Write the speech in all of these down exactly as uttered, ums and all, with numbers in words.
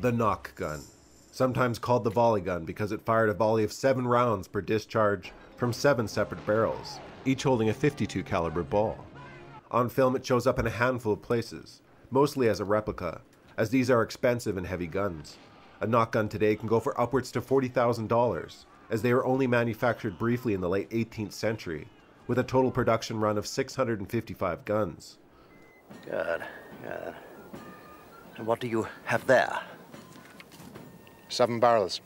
the Nock Gun, sometimes called the volley gun because it fired a volley of seven rounds per discharge from seven separate barrels, each holding a fifty-two caliber ball. On film it shows up in a handful of places, mostly as a replica, as these are expensive and heavy guns. A Nock Gun today can go for upwards to forty thousand dollars, as they were only manufactured briefly in the late eighteenth century, with a total production run of six hundred fifty-five guns. Good, good. And what do you have there? Seven barrels.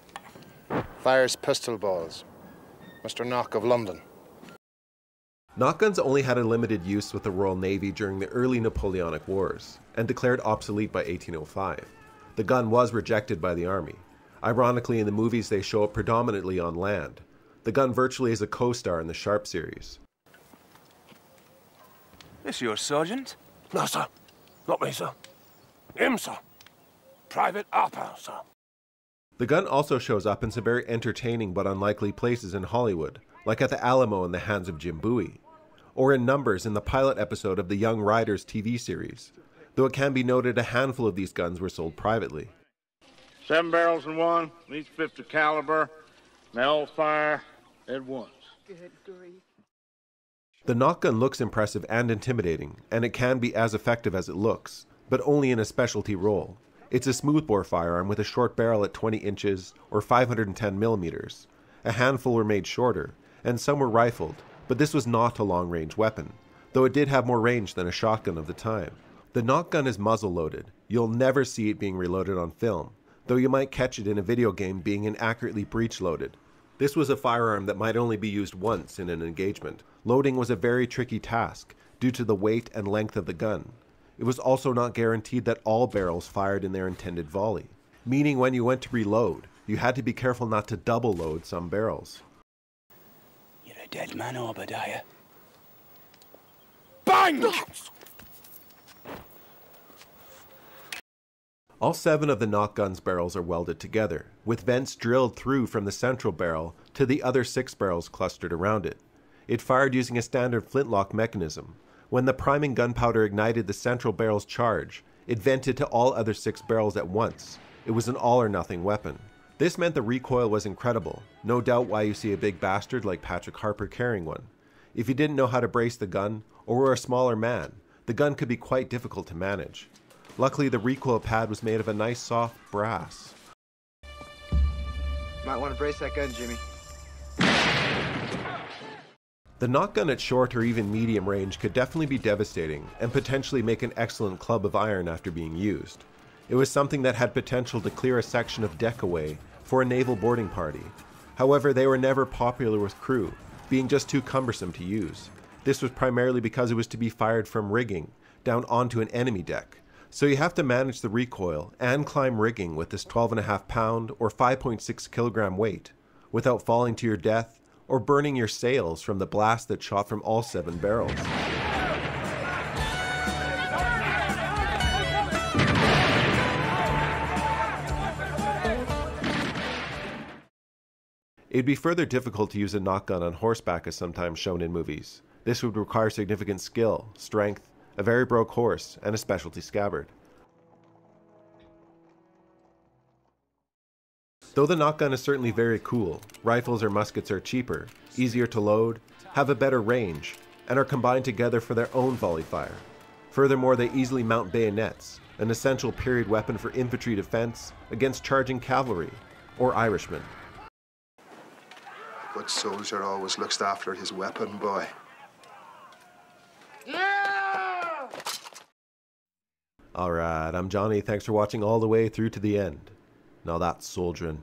Fires pistol balls. Mister Nock of London. Nock guns only had a limited use with the Royal Navy during the early Napoleonic Wars, and declared obsolete by eighteen oh five. The gun was rejected by the army. Ironically, in the movies they show it predominantly on land. The gun virtually is a co-star in the Sharp series. This your sergeant? No, sir. Not me, sir. Him, sir. Private Harper, sir. The gun also shows up in some very entertaining but unlikely places in Hollywood, like at the Alamo in the hands of Jim Bowie, or in numbers in the pilot episode of the Young Riders T V series, though it can be noted a handful of these guns were sold privately. Seven barrels in one, each fifty caliber, and they all fire at once. Good grief. The Nock Gun looks impressive and intimidating, and it can be as effective as it looks, but only in a specialty role. It's a smoothbore firearm with a short barrel at twenty inches or five hundred ten millimeters. A handful were made shorter, and some were rifled, but this was not a long-range weapon, though it did have more range than a shotgun of the time. The Nock Gun is muzzle-loaded. You'll never see it being reloaded on film, though you might catch it in a video game being inaccurately breech-loaded. This was a firearm that might only be used once in an engagement. Loading was a very tricky task due to the weight and length of the gun. It was also not guaranteed that all barrels fired in their intended volley, meaning when you went to reload, you had to be careful not to double load some barrels. You're a dead man, Obadiah. Bang! All seven of the Nock Gun's barrels are welded together, with vents drilled through from the central barrel to the other six barrels clustered around it. It fired using a standard flintlock mechanism. When the priming gunpowder ignited the central barrel's charge, it vented to all other six barrels at once. It was an all-or-nothing weapon. This meant the recoil was incredible, no doubt why you see a big bastard like Patrick Harper carrying one. If you didn't know how to brace the gun, or were a smaller man, the gun could be quite difficult to manage. Luckily, the recoil pad was made of a nice soft brass. Might want to brace that gun, Jimmy. The Nock Gun at short or even medium range could definitely be devastating and potentially make an excellent club of iron after being used. It was something that had potential to clear a section of deck away for a naval boarding party. However, they were never popular with crew, being just too cumbersome to use. This was primarily because it was to be fired from rigging down onto an enemy deck. So you have to manage the recoil and climb rigging with this twelve and a half pound or five point six kilogram weight without falling to your death or burning your sails from the blast that shot from all seven barrels. It'd be further difficult to use a Nock Gun on horseback as sometimes shown in movies. This would require significant skill, strength, a very broke horse, and a specialty scabbard. Though the Nock Gun is certainly very cool, rifles or muskets are cheaper, easier to load, have a better range, and are combined together for their own volley fire. Furthermore, they easily mount bayonets, an essential period weapon for infantry defense against charging cavalry, or Irishmen. A good soldier always looks after his weapon, boy. Alright, I'm Johnny, thanks for watching all the way through to the end. Now that's soldiering.